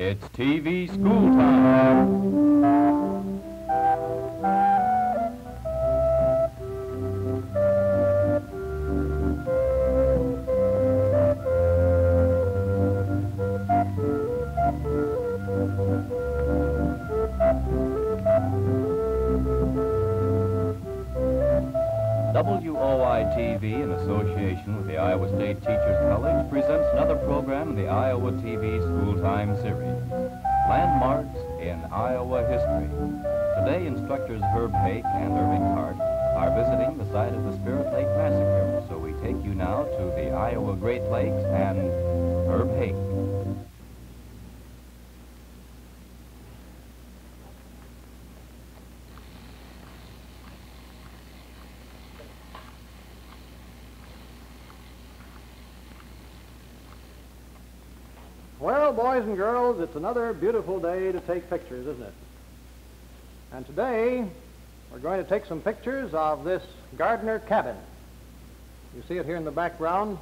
It's TV school time. WOI TV, in association with the Iowa State Teachers College, presents another program in the Iowa TV Schooltime series, Landmarks in Iowa History. Today, instructors Herb Hake and Irving Hart are visiting the site of the Spirit Lake Massacre, so we take you now to the Iowa Great Lakes and Herb Hake. Well, boys and girls, it's another beautiful day to take pictures, isn't it? And today, we're going to take some pictures of this Gardner cabin. You see it here in the background?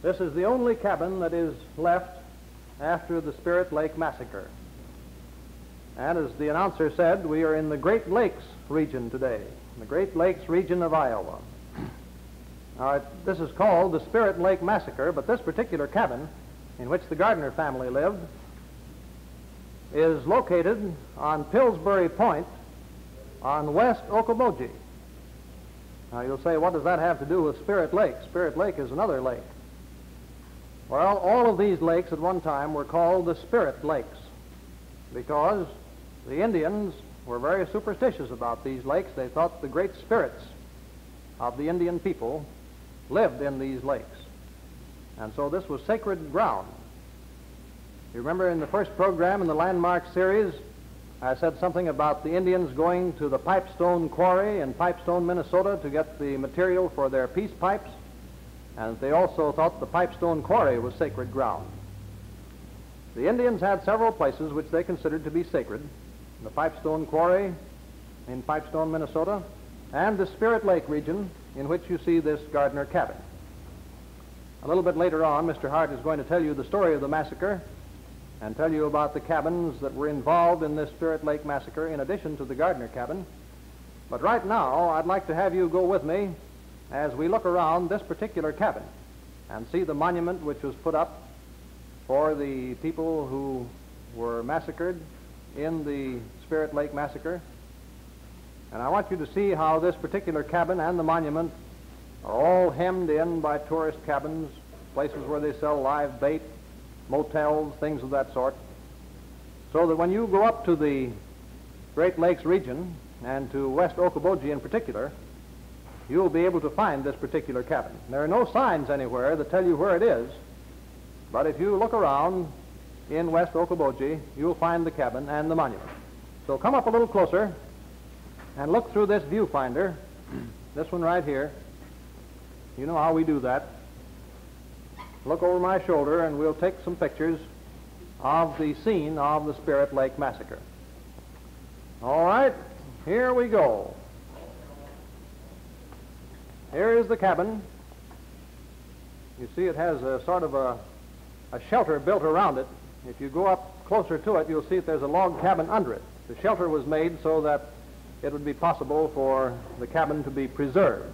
This is the only cabin that is left after the Spirit Lake Massacre. And as the announcer said, we are in the Great Lakes region today, the Great Lakes region of Iowa. Now, this is called the Spirit Lake Massacre, but this particular cabin in which the Gardner family lived is located on Pillsbury Point on West Okoboji. Now you'll say, what does that have to do with Spirit Lake? Spirit Lake is another lake. Well, all of these lakes at one time were called the Spirit Lakes because the Indians were very superstitious about these lakes. They thought the great spirits of the Indian people lived in these lakes. And so this was sacred ground. You remember in the first program in the Landmark series, I said something about the Indians going to the Pipestone Quarry in Pipestone, Minnesota to get the material for their peace pipes. And they also thought the Pipestone Quarry was sacred ground. The Indians had several places which they considered to be sacred. The Pipestone Quarry in Pipestone, Minnesota, and the Spirit Lake region in which you see this Gardner cabin. A little bit later on, Mr. Hart is going to tell you the story of the massacre and tell you about the cabins that were involved in this Spirit Lake Massacre in addition to the Gardner cabin. But right now, I'd like to have you go with me as we look around this particular cabin and see the monument which was put up for the people who were massacred in the Spirit Lake Massacre. And I want you to see how this particular cabin and the monument are all hemmed in by tourist cabins, places where they sell live bait, motels, things of that sort. So that when you go up to the Great Lakes region, and to West Okoboji in particular, you'll be able to find this particular cabin. There are no signs anywhere that tell you where it is, but if you look around in West Okoboji, you'll find the cabin and the monument. So come up a little closer and look through this viewfinder, this one right here. You know how we do that. Look over my shoulder and we'll take some pictures of the scene of the Spirit Lake Massacre. All right, here we go. Here is the cabin. You see it has a sort of a shelter built around it. If you go up closer to it, you'll see that there's a log cabin under it. The shelter was made so that it would be possible for the cabin to be preserved.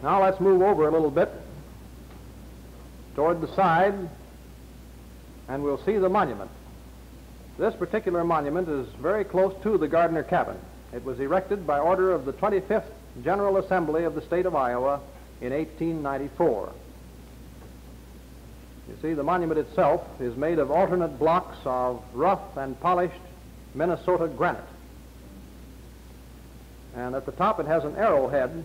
Now let's move over a little bit toward the side and we'll see the monument. This particular monument is very close to the Gardner cabin. It was erected by order of the 25th General Assembly of the State of Iowa in 1894. You see, the monument itself is made of alternate blocks of rough and polished Minnesota granite. And at the top it has an arrowhead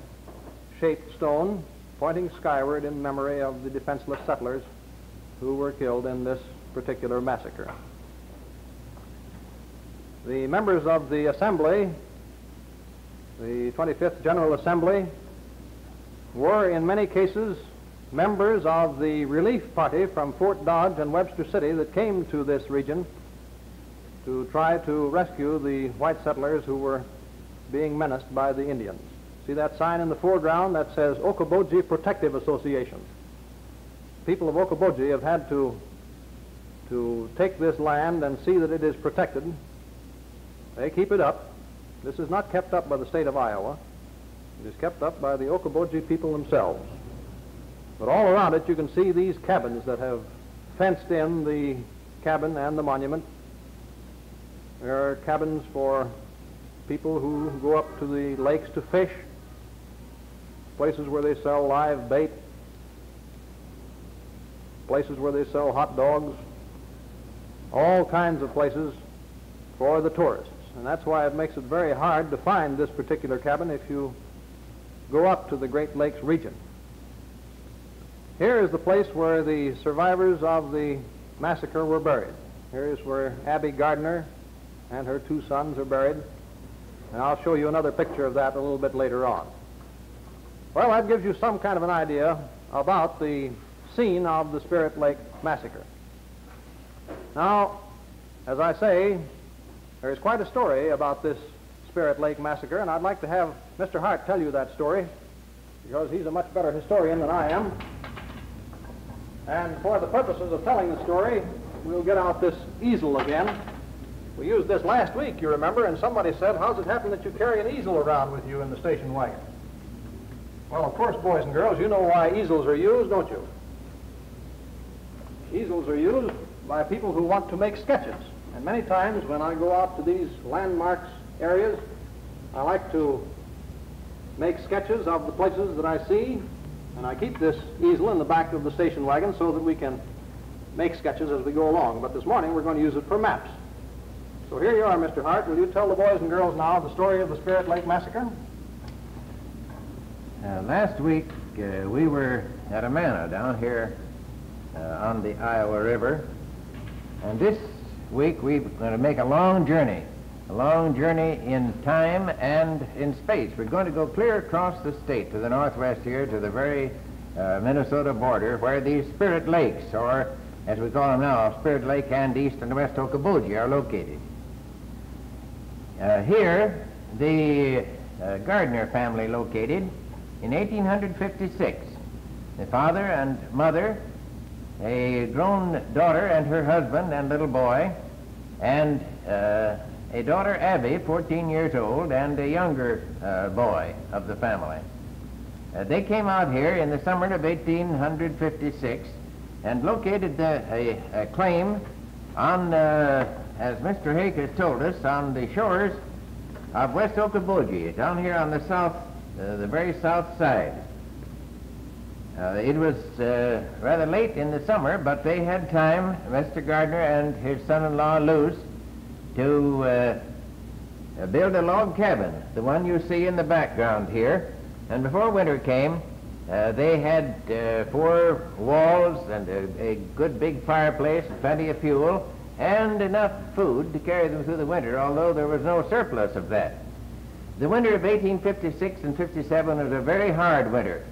shaped stone pointing skyward in memory of the defenseless settlers who were killed in this particular massacre. The members of the assembly, the 25th General Assembly, were in many cases members of the relief party from Fort Dodge and Webster City that came to this region to try to rescue the white settlers who were being menaced by the Indians. See that sign in the foreground that says Okoboji Protective Association. People of Okoboji have had to to take this land and see that it is protected. They keep it up. This is not kept up by the state of Iowa. It is kept up by the Okoboji people themselves. But all around it you can see these cabins that have fenced in the cabin and the monument. There are cabins for people who go up to the lakes to fish, places where they sell live bait, places where they sell hot dogs, all kinds of places for the tourists. And that's why it makes it very hard to find this particular cabin if you go up to the Great Lakes region. Here is the place where the survivors of the massacre were buried. Here is where Abbie Gardner and her two sons are buried. And I'll show you another picture of that a little bit later on. Well, that gives you some kind of an idea about the scene of the Spirit Lake Massacre. Now, as I say, there is quite a story about this Spirit Lake Massacre, and I'd like to have Mr. Hart tell you that story, because he's a much better historian than I am. And for the purposes of telling the story, we'll get out this easel again. We used this last week, you remember, and somebody said, how's it happen that you carry an easel around with you in the station wagon? Well, of course, boys and girls, you know why easels are used, don't you? Easels are used by people who want to make sketches. And many times when I go out to these landmarks areas, I like to make sketches of the places that I see, and I keep this easel in the back of the station wagon so that we can make sketches as we go along. But this morning we're going to use it for maps. So here you are, Mr. Hart. Will you tell the boys and girls now the story of the Spirit Lake Massacre? Last week we were at a manor down here on the Iowa River, and this week we're going to make a long journey in time and in space. We're going to go clear across the state to the northwest here to the very Minnesota border, where these Spirit Lakes, or as we call them now, Spirit Lake and East and West Okoboji, are located. Here the Gardner family located in 1856. The father and mother, a grown daughter and her husband and little boy, and a daughter, Abbie, 14 years old, and a younger boy of the family. They came out here in the summer of 1856 and located a claim on, as Mr. Hake has told us, on the shores of West Okoboji, down here on the south, the very south side. It was rather late in the summer, but they had time, Mr. Gardner and his son-in-law, Luce, to build a log cabin, the one you see in the background here. And before winter came, they had 4 walls and a good big fireplace, plenty of fuel, and enough food to carry them through the winter, although there was no surplus of that. The winter of 1856 and 57 was a very hard winter.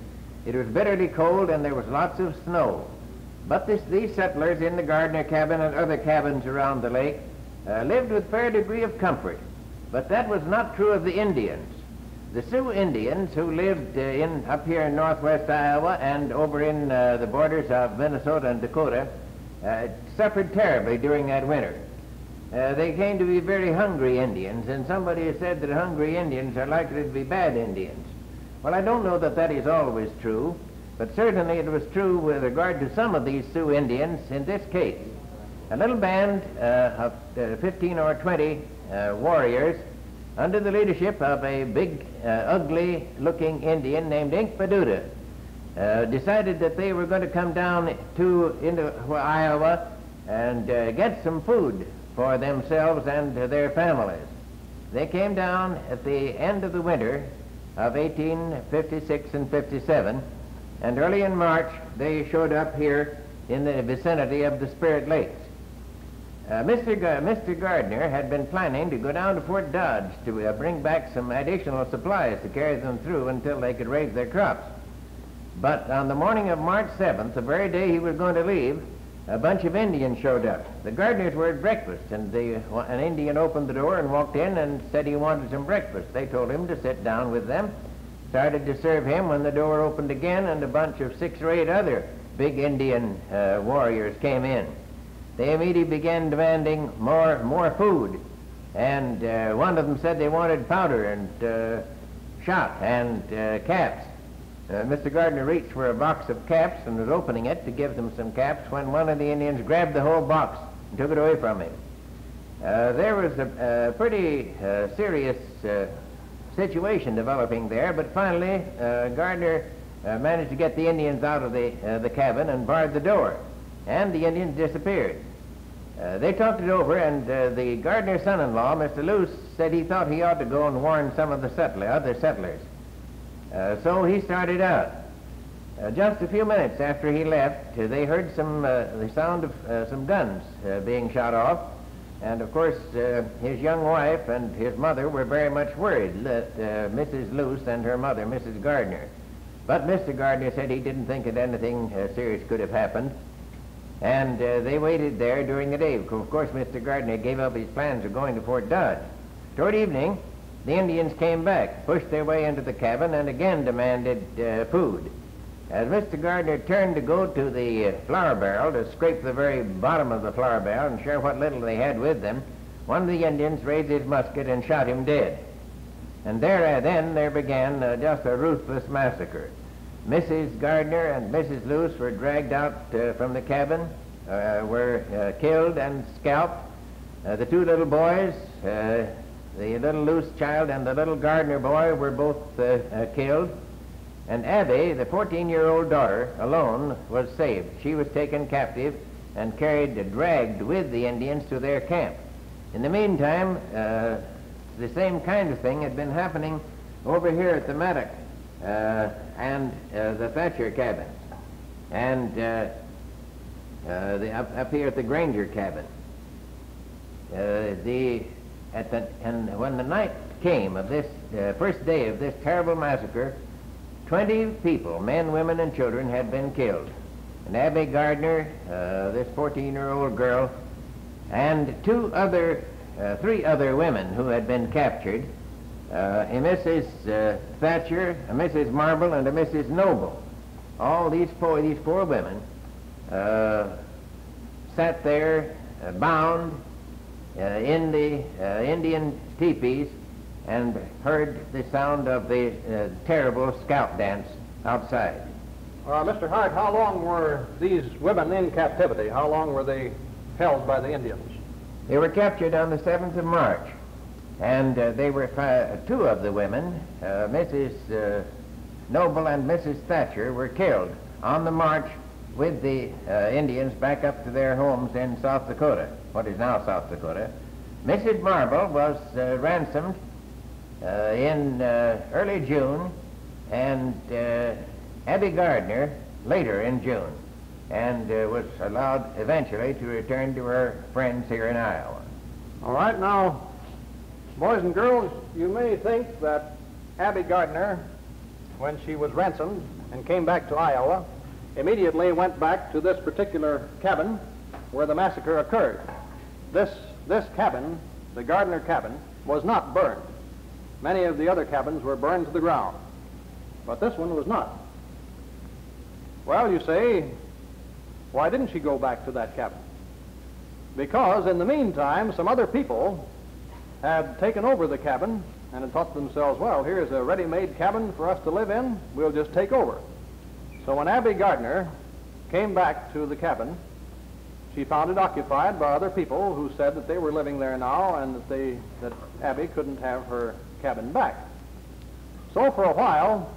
It was bitterly cold and there was lots of snow. But these settlers in the Gardner cabin and other cabins around the lake lived with fair degree of comfort. But that was not true of the Indians. The Sioux Indians, who lived up here in northwest Iowa and over in the borders of Minnesota and Dakota, suffered terribly during that winter. They came to be very hungry Indians, and somebody has said that hungry Indians are likely to be bad Indians. Well, I don't know that that is always true, but certainly it was true with regard to some of these Sioux Indians in this case. A little band of 15 or 20 warriors under the leadership of a big, ugly-looking Indian named Inkpaduta decided that they were going to come down into Iowa and get some food for themselves and their families. They came down at the end of the winter of 1856 and 57, and early in March they showed up here in the vicinity of the Spirit Lakes. Mr. Gardner had been planning to go down to Fort Dodge to bring back some additional supplies to carry them through until they could raise their crops. But on the morning of March 7th, the very day he was going to leave, a bunch of Indians showed up. The Gardners were at breakfast, and an Indian opened the door and walked in and said he wanted some breakfast. They told him to sit down with them, started to serve him when the door opened again, and a bunch of 6 or 8 other big Indian warriors came in. they immediately began demanding more food. And one of them said they wanted powder and shot and caps. Mr. Gardner reached for a box of caps and was opening it to give them some caps when one of the Indians grabbed the whole box and took it away from him. There was a pretty serious situation developing there, but finally Gardner managed to get the Indians out of the cabin and barred the door, and the Indians disappeared. They talked it over, and the Gardner son-in-law, Mr. Luce, said he thought he ought to go and warn some of the other settlers. So he started out. Just a few minutes after he left, they heard the sound of some guns being shot off, and of course his young wife and his mother were very much worried, that Mrs. Luce and her mother, Mrs. Gardner. But Mr. Gardner said he didn't think that anything serious could have happened, and they waited there during the day. Of course, Mr. Gardner gave up his plans of going to Fort Dodge. Toward evening, the Indians came back, pushed their way into the cabin, and again demanded food. As Mr. Gardner turned to go to the flour barrel to scrape the very bottom of the flour barrel and share what little they had with them, one of the Indians raised his musket and shot him dead. And there began just a ruthless massacre. Mrs. Gardner and Mrs. Luce were dragged out from the cabin, were killed and scalped. The two little boys, the little Luce child and the little Gardner boy, were both killed, and Abbie, the 14-year-old daughter, alone was saved. She was taken captive and dragged with the Indians to their camp. In the meantime, the same kind of thing had been happening over here at the Maddox and the Thatcher cabin, and up here at the Granger cabin. And when the night came of this first day of this terrible massacre, 20 people, men, women, and children, had been killed. And Abbie Gardner, this 14-year-old girl, and three other women who had been captured, a Mrs. Thatcher, a Mrs. Marble, and a Mrs. Noble. All these four women sat there, bound, in the Indian teepees, and heard the sound of the terrible scalp dance outside. Mr. Hart, how long were these women in captivity? How long were they held by the Indians? They were captured on the 7th of March, and they were two of the women, Mrs. Noble and Mrs. Thatcher, were killed on the march with the Indians back up to their homes in South Dakota, what is now South Dakota. Mrs. Marble was ransomed in early June, and Abbie Gardner later in June, and was allowed eventually to return to her friends here in Iowa. All right, now, boys and girls, you may think that Abbie Gardner, when she was ransomed and came back to Iowa, immediately went back to this particular cabin where the massacre occurred. This cabin, the Gardner cabin, was not burned. Many of the other cabins were burned to the ground, but this one was not. Well, you say, why didn't she go back to that cabin? Because in the meantime, some other people had taken over the cabin and had thought to themselves, well, here's a ready-made cabin for us to live in, we'll just take over. So when Abbie Gardner came back to the cabin, she found it occupied by other people who said that they were living there now and that Abbie couldn't have her cabin back. So for a while,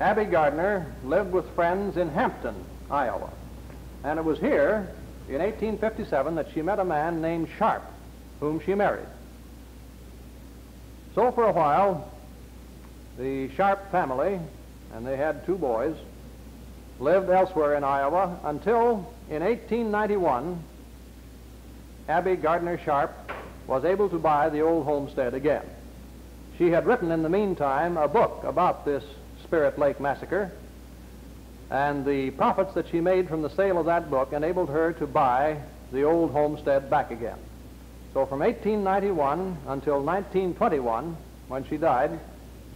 Abbie Gardner lived with friends in Hampton, Iowa. And it was here in 1857 that she met a man named Sharp, whom she married. So for a while, the Sharp family, and they had two boys, lived elsewhere in Iowa until in 1891, Abbie Gardner Sharp was able to buy the old homestead again. She had written in the meantime a book about this Spirit Lake Massacre, and the profits that she made from the sale of that book enabled her to buy the old homestead back again. So from 1891 until 1921, when she died,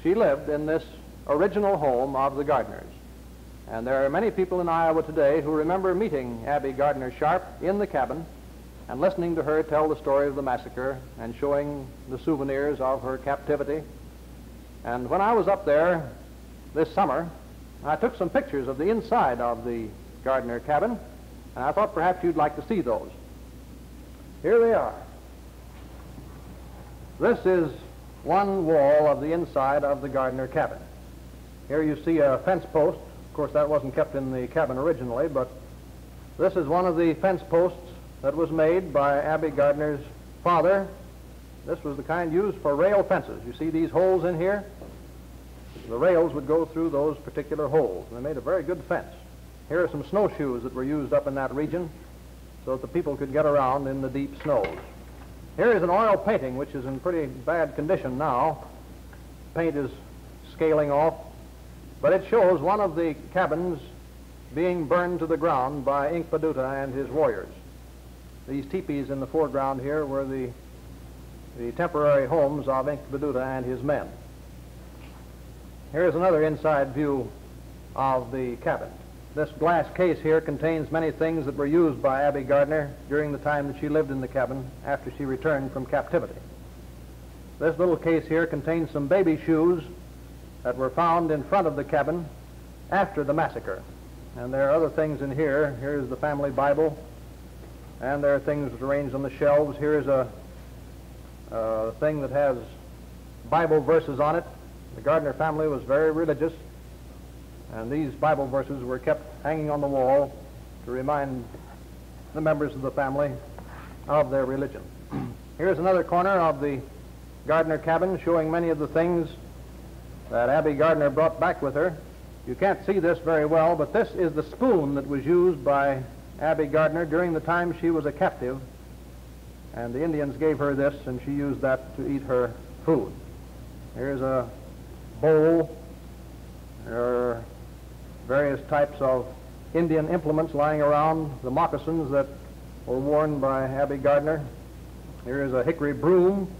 she lived in this original home of the Gardners. And there are many people in Iowa today who remember meeting Abbie Gardner Sharp in the cabin and listening to her tell the story of the massacre and showing the souvenirs of her captivity. And when I was up there this summer, I took some pictures of the inside of the Gardner cabin, and I thought perhaps you'd like to see those. Here they are. This is one wall of the inside of the Gardner cabin. Here you see a fence post. Of course, that wasn't kept in the cabin originally, but this is one of the fence posts that was made by Abbie Gardner's father. This was the kind used for rail fences. You see these holes in here? The rails would go through those particular holes. They made a very good fence. Here are some snowshoes that were used up in that region so that the people could get around in the deep snows. Here is an oil painting, which is in pretty bad condition now. Paint is scaling off, but it shows one of the cabins being burned to the ground by Inkpaduta and his warriors. These teepees in the foreground here were the temporary homes of Inkpaduta and his men. Here's another inside view of the cabin. This glass case here contains many things that were used by Abbie Gardner during the time that she lived in the cabin after she returned from captivity. This little case here contains some baby shoes that were found in front of the cabin after the massacre. And there are other things in here. Here's the family Bible, and there are things arranged on the shelves. Here's a thing that has Bible verses on it. The Gardner family was very religious, and these Bible verses were kept hanging on the wall to remind the members of the family of their religion. Here's another corner of the Gardner cabin showing many of the things that Abbie Gardner brought back with her. You can't see this very well, but this is the spoon that was used by Abbie Gardner during the time she was a captive, and the Indians gave her this, and she used that to eat her food. Here's a bowl. There are various types of Indian implements lying around, the moccasins that were worn by Abbie Gardner. Here is a hickory broom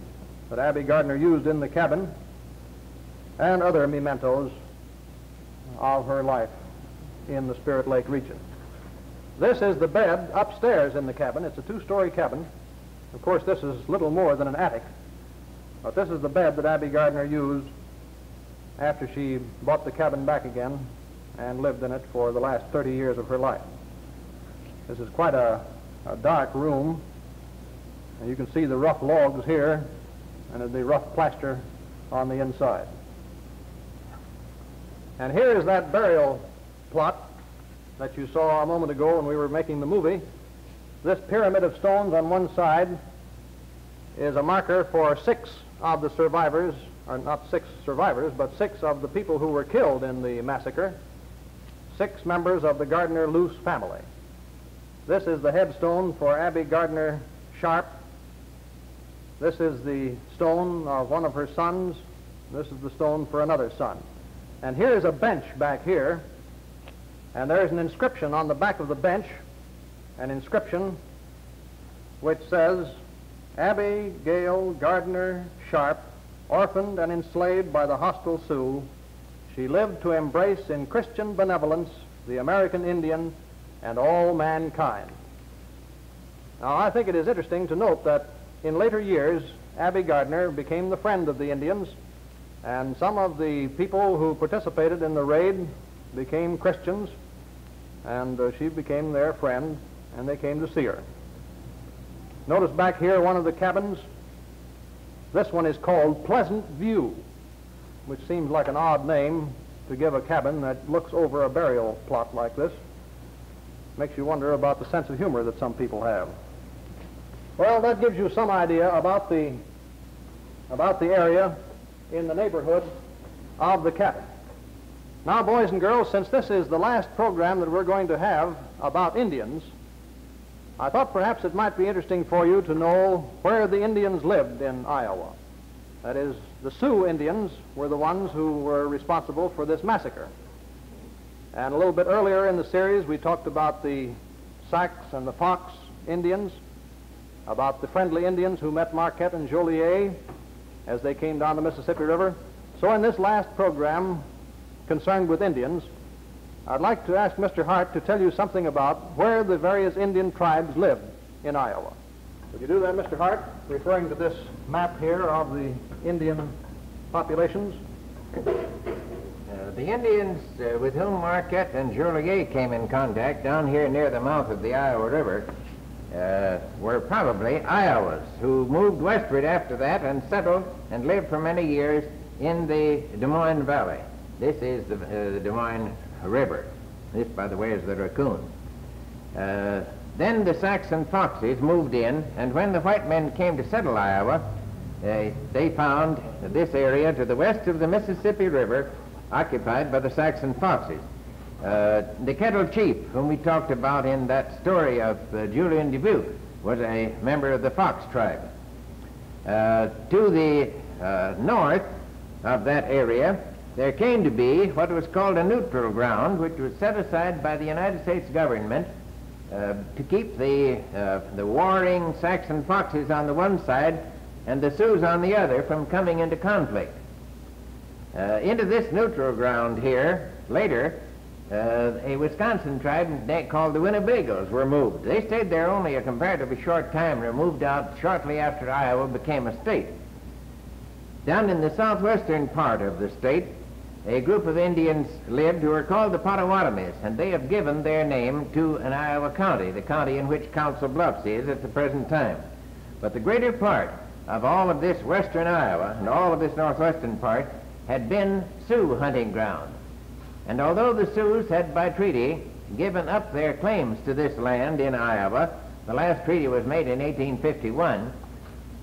that Abbie Gardner used in the cabin, and other mementos of her life in the Spirit Lake region. This is the bed upstairs in the cabin. It's a two-story cabin. Of course, this is little more than an attic, but this is the bed that Abbie Gardner used after she bought the cabin back again and lived in it for the last 30 years of her life. This is quite a dark room, and you can see the rough logs here and the rough plaster on the inside. And here is that burial plot that you saw a moment ago when we were making the movie. This pyramid of stones on one side is a marker for six of the survivors, or not six survivors, but six of the people who were killed in the massacre, six members of the Gardner-Luce family. This is the headstone for Abbie Gardner Sharp. This is the stone of one of her sons. This is the stone for another son. And here is a bench back here, and there is an inscription on the back of the bench, an inscription which says, Abbie Gail Gardner Sharp, orphaned and enslaved by the hostile Sioux, she lived to embrace in Christian benevolence the American Indian and all mankind. Now, I think it is interesting to note that in later years, Abbie Gardner became the friend of the Indians, and some of the people who participated in the raid became Christians, and she became their friend, and they came to see her. Notice back here one of the cabins. This one is called Pleasant View, which seems like an odd name to give a cabin that looks over a burial plot like this. Makes you wonder about the sense of humor that some people have. Well, that gives you some idea about the area in the neighborhood of the cabin. Now, boys and girls, since this is the last program that we're going to have about Indians, I thought perhaps it might be interesting for you to know where the Indians lived in Iowa. That is, the Sioux Indians were the ones who were responsible for this massacre. And a little bit earlier in the series, we talked about the Sacs and the Fox Indians, about the friendly Indians who met Marquette and Joliet as they came down the Mississippi River. So in this last program concerned with Indians, I'd like to ask Mr. Hart to tell you something about where the various Indian tribes lived in Iowa. Would you do that, Mr. Hart, referring to this map here of the Indian populations? The Indians with whom Marquette and Joliet came in contact down here near the mouth of the Iowa River were probably Iowas who moved westward after that and settled and lived for many years in the Des Moines Valley. This is the Des Moines River. This, by the way, is the Raccoon. Then the Saxon Foxes moved in, and when the white men came to settle Iowa, they found this area to the west of the Mississippi River occupied by the Saxon Foxes. The Kettle Chief, whom we talked about in that story of Julian Dubuque, was a member of the Fox tribe. To the north of that area, there came to be what was called a neutral ground, which was set aside by the United States government to keep the warring Saxon Foxes on the one side and the Sioux on the other from coming into conflict. Into this neutral ground here, later, a Wisconsin tribe called the Winnebagoes were moved. They stayed there only a comparatively short time and were moved out shortly after Iowa became a state. Down in the southwestern part of the state, a group of Indians lived who are called the Potawatomis, and they have given their name to an Iowa county, the county in which Council Bluffs is at the present time. But the greater part of all of this western Iowa and all of this northwestern part had been Sioux hunting ground. And although the Sioux had by treaty given up their claims to this land in Iowa, the last treaty was made in 1851,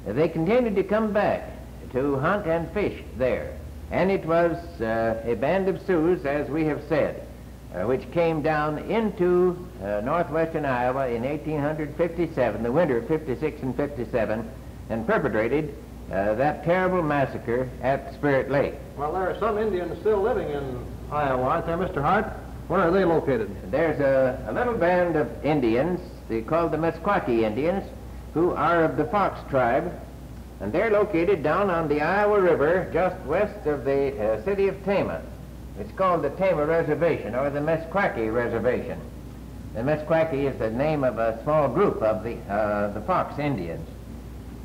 they continued to come back to hunt and fish there. And it was a band of Sioux, as we have said, which came down into northwestern Iowa in 1857, the winter of 56 and 57, and perpetrated that terrible massacre at Spirit Lake. Well, there are some Indians still living in Iowa, aren't there, Mr. Hart? Where are they located? There's a little band of Indians called the Meskwaki Indians, who are of the Fox tribe, and they're located down on the Iowa River just west of the city of Tama. It's called the Tama Reservation or the Meskwaki Reservation. The Meskwaki is the name of a small group of the Fox Indians.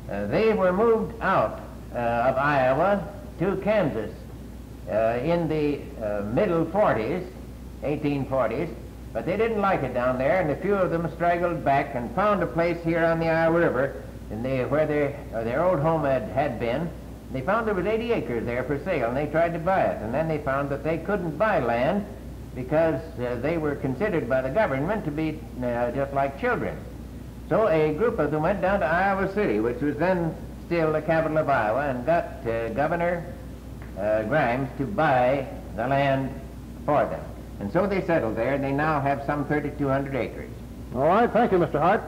They were moved out of Iowa to Kansas in the middle 40s, 1840s, but they didn't like it down there, and a few of them straggled back and found a place here on the Iowa River where their old home had been. They found there was 80 acres there for sale, and they tried to buy it. And then they found that they couldn't buy land because they were considered by the government to be just like children. So a group of them went down to Iowa City, which was then still the capital of Iowa, and got Governor Grimes to buy the land for them. And so they settled there, and they now have some 3,200 acres. All right, thank you, Mr. Hart.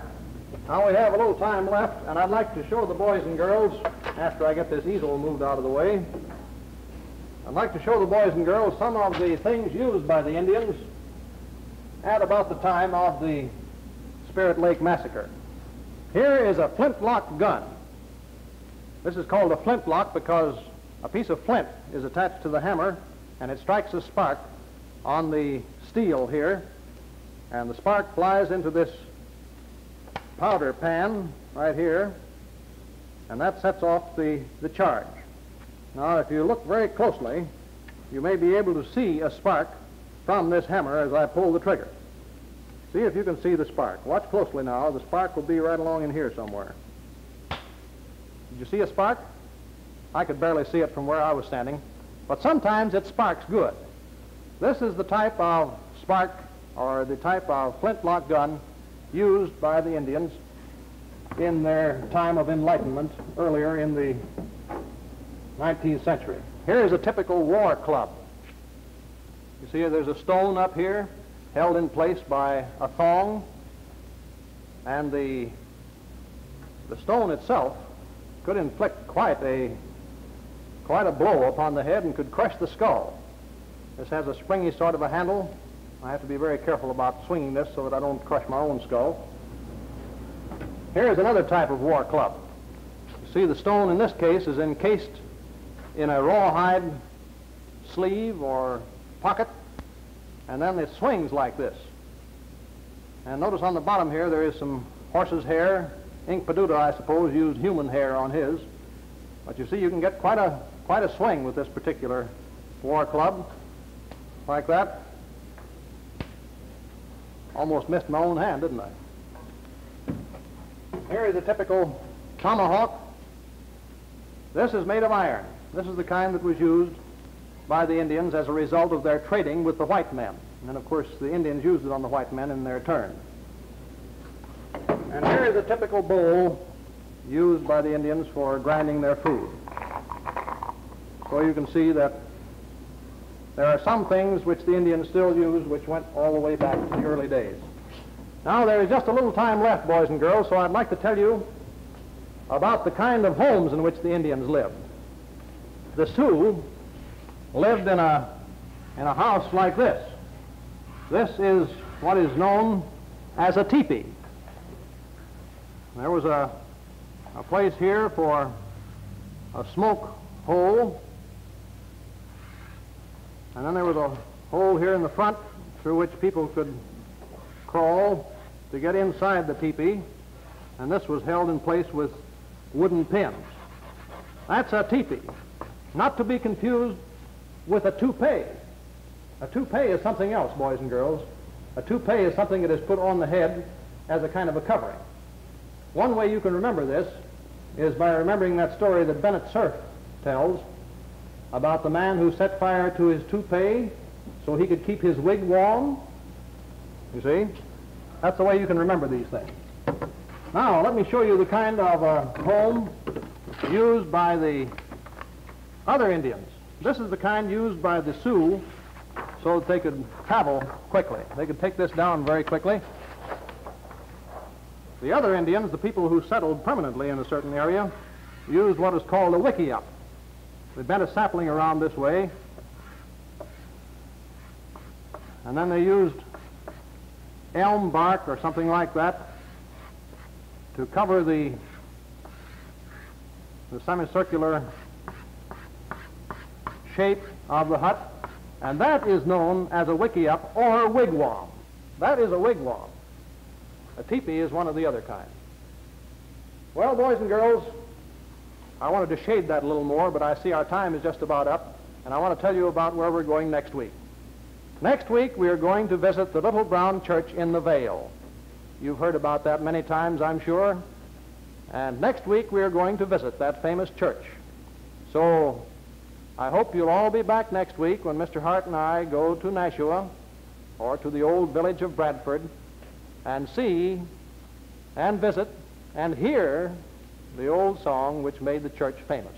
Now we have a little time left, and I'd like to show the boys and girls, after I get this easel moved out of the way, I'd like to show the boys and girls some of the things used by the Indians at about the time of the Spirit Lake Massacre. Here is a flintlock gun. This is called a flintlock because a piece of flint is attached to the hammer, and it strikes a spark on the steel here, and the spark flies into this powder pan right here, and that sets off the charge. Now, if you look very closely, you may be able to see a spark from this hammer as I pull the trigger. See if you can see the spark. Watch closely now. The spark will be right along in here somewhere. Did you see a spark? I could barely see it from where I was standing, but sometimes it sparks good. This is the type of spark or the type of flintlock gun used by the Indians in their time of enlightenment earlier in the 19th century. Here is a typical war club. You see there's a stone up here held in place by a thong, and the stone itself could inflict quite a blow upon the head and could crush the skull. This has a springy sort of a handle. I have to be very careful about swinging this so that I don't crush my own skull. Here is another type of war club. You see the stone in this case is encased in a rawhide sleeve or pocket, and then it swings like this. And notice on the bottom here there is some horse's hair. Inkpaduta, I suppose, used human hair on his. But you see, you can get quite a swing with this particular war club, like that. Almost missed my own hand, didn't I? Here is a typical tomahawk. This is made of iron. This is the kind that was used by the Indians as a result of their trading with the white men. And of course, the Indians used it on the white men in their turn. And here is a typical bowl used by the Indians for grinding their food. So you can see that there are some things which the Indians still use which went all the way back to the early days. Now there is just a little time left, boys and girls, so I'd like to tell you about the kind of homes in which the Indians lived. The Sioux lived in a house like this. This is what is known as a teepee. There was a place here for a smoke hole, and then there was a hole here in the front through which people could crawl to get inside the teepee, and this was held in place with wooden pins. That's a teepee, not to be confused with a toupee. A toupee is something else, boys and girls. A toupee is something that is put on the head as a kind of a covering. One way you can remember this is by remembering that story that Bennett Cerf tells about the man who set fire to his toupee so he could keep his wig warm. You see? That's the way you can remember these things. Now, let me show you the kind of home used by the other Indians. This is the kind used by the Sioux so that they could travel quickly. They could take this down very quickly. The other Indians, the people who settled permanently in a certain area, used what is called a wikiup. They bent a sapling around this way, and then they used elm bark or something like that to cover the semicircular shape of the hut, and that is known as a wikiup or a wigwam. That is a wigwam. A teepee is one of the other kind. Well, boys and girls, I wanted to shade that a little more, but I see our time is just about up, and I want to tell you about where we're going next week. Next week, we are going to visit the Little Brown Church in the Vale. You've heard about that many times, I'm sure. And next week, we are going to visit that famous church. So I hope you'll all be back next week when Mr. Hart and I go to Nashua or to the old village of Bradford and see and visit and hear the old song which made the church famous.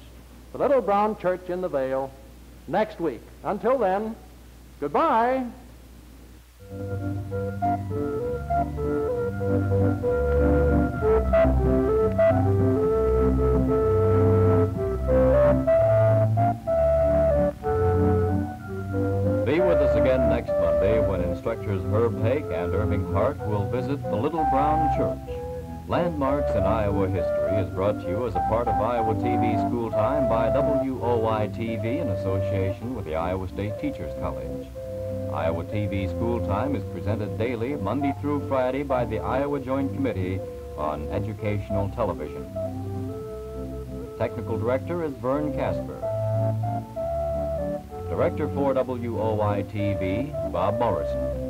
The Little Brown Church in the Vale, next week. Until then, goodbye. Be with us again next Monday when instructors Herb Hake and Irving Hart will visit the Little Brown Church. Landmarks in Iowa History is brought to you as a part of Iowa TV School Time by WOI TV in association with the Iowa State Teachers College. Iowa TV School Time is presented daily, Monday through Friday, by the Iowa Joint Committee on Educational Television. Technical Director is Vern Casper. Director for WOI TV, Bob Morrison.